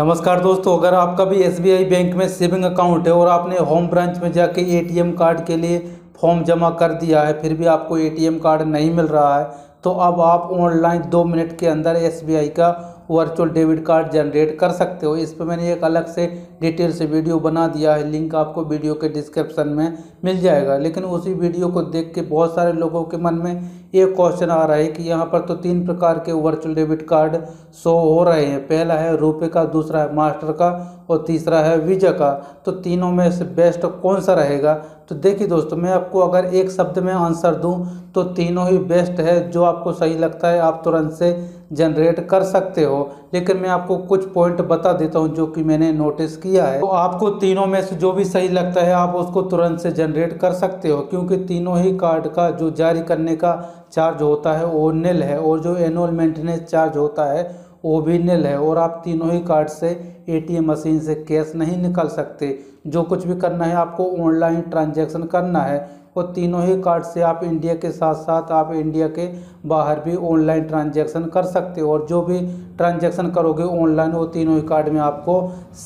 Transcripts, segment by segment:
नमस्कार दोस्तों, अगर आपका भी SBI बैंक में सेविंग अकाउंट है और आपने होम ब्रांच में जाके ATM कार्ड के लिए फॉर्म जमा कर दिया है फिर भी आपको ATM कार्ड नहीं मिल रहा है, तो अब आप ऑनलाइन 2 मिनट के अंदर SBI का वर्चुअल डेबिट कार्ड जनरेट कर सकते हो। इस पर मैंने एक अलग से डिटेल से वीडियो बना दिया है, लिंक आपको वीडियो के डिस्क्रिप्शन में मिल जाएगा। लेकिन उसी वीडियो को देख के बहुत सारे लोगों के मन में ये क्वेश्चन आ रहा है कि यहाँ पर तो 3 प्रकार के वर्चुअल डेबिट कार्ड शो हो रहे हैं। पहला है रुपे का, दूसरा है मास्टर का और तीसरा है वीजा का, तो तीनों में से बेस्ट कौन सा रहेगा? तो देखिए दोस्तों, मैं आपको अगर एक शब्द में आंसर दूं तो तीनों ही बेस्ट है। जो आपको सही लगता है आप तुरंत से जनरेट कर सकते हो, लेकिन मैं आपको कुछ पॉइंट बता देता हूं जो कि मैंने नोटिस किया है। तो आपको तीनों में से जो भी सही लगता है आप उसको तुरंत से जनरेट कर सकते हो, क्योंकि तीनों ही कार्ड का जो जारी करने का चार्ज होता है वो निल है और जो एनुअल मेंटेनेंस चार्ज होता है वो भी निल है। और आप तीनों ही कार्ड से ATM मशीन से कैश नहीं निकाल सकते। जो कुछ भी करना है आपको ऑनलाइन ट्रांजैक्शन करना है और तीनों ही कार्ड से आप इंडिया के साथ साथ आप इंडिया के बाहर भी ऑनलाइन ट्रांजैक्शन कर सकते हो। और जो भी ट्रांजैक्शन करोगे ऑनलाइन वो तीनों ही कार्ड में आपको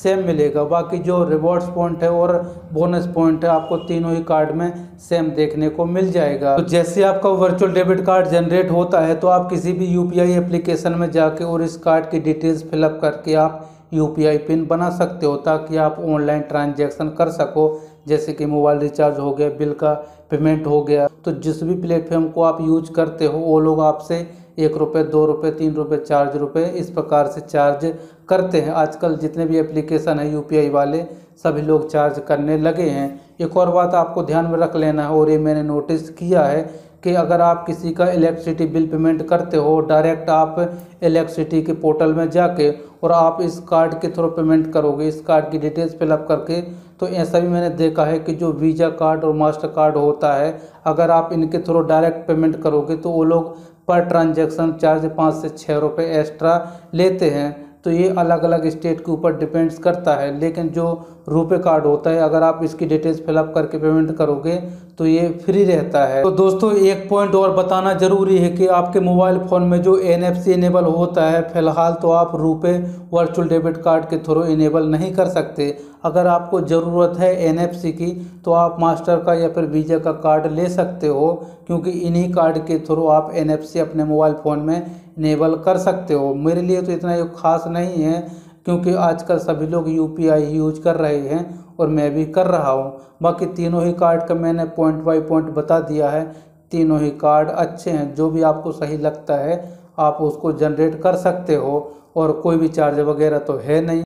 सेम मिलेगा। बाकी जो रिवॉर्ड्स पॉइंट है और बोनस पॉइंट है आपको तीनों ही कार्ड में सेम देखने को मिल जाएगा। तो जैसे आपका वर्चुअल डेबिट कार्ड जनरेट होता है तो आप किसी भी UPI एप्लीकेशन में जाके और इस कार्ड की डिटेल्स फिलअप करके आप UPI पिन बना सकते हो, ताकि आप ऑनलाइन ट्रांजैक्शन कर सको, जैसे कि मोबाइल रिचार्ज हो गया, बिल का पेमेंट हो गया। तो जिस भी प्लेटफॉर्म को आप यूज करते हो वो लोग आपसे 1 रुपये, 2 रुपये, 3 रुपये, 4 रुपये इस प्रकार से चार्ज करते हैं। आजकल जितने भी एप्लीकेशन है UPI वाले सभी लोग चार्ज करने लगे हैं। एक और बात आपको ध्यान में रख लेना है, और ये मैंने नोटिस किया है कि अगर आप किसी का इलेक्ट्रिसिटी बिल पेमेंट करते हो डायरेक्ट आप इलेक्ट्रिसिटी के पोर्टल में जाके और आप इस कार्ड के थ्रू पेमेंट करोगे, इस कार्ड की डिटेल्स फिलअप करके, तो ऐसा भी मैंने देखा है कि जो वीज़ा कार्ड और मास्टर कार्ड होता है अगर आप इनके थ्रू डायरेक्ट पेमेंट करोगे तो वो लोग पर ट्रांजैक्शन चार्ज 5 से 6 रुपये एक्स्ट्रा लेते हैं। तो ये अलग अलग स्टेट के ऊपर डिपेंड्स करता है। लेकिन जो रुपे कार्ड होता है अगर आप इसकी डिटेल्स फिलअप करके पेमेंट करोगे तो ये फ्री रहता है। तो दोस्तों एक पॉइंट और बताना ज़रूरी है कि आपके मोबाइल फ़ोन में जो NFC इनेबल होता है फ़िलहाल तो आप रुपे वर्चुअल डेबिट कार्ड के थ्रू इनेबल नहीं कर सकते। अगर आपको ज़रूरत है NFC की तो आप मास्टर का या फिर वीज़ा का कार्ड ले सकते हो, क्योंकि इन्हीं कार्ड के थ्रू आप NFC अपने मोबाइल फ़ोन में इनेबल कर सकते हो। मेरे लिए तो इतना ख़ास नहीं है, क्योंकि आजकल सभी लोग UPI यूज कर रहे हैं और मैं भी कर रहा हूँ। बाकी तीनों ही कार्ड का मैंने पॉइंट बाय पॉइंट बता दिया है, तीनों ही कार्ड अच्छे हैं। जो भी आपको सही लगता है आप उसको जनरेट कर सकते हो और कोई भी चार्ज वगैरह तो है नहीं।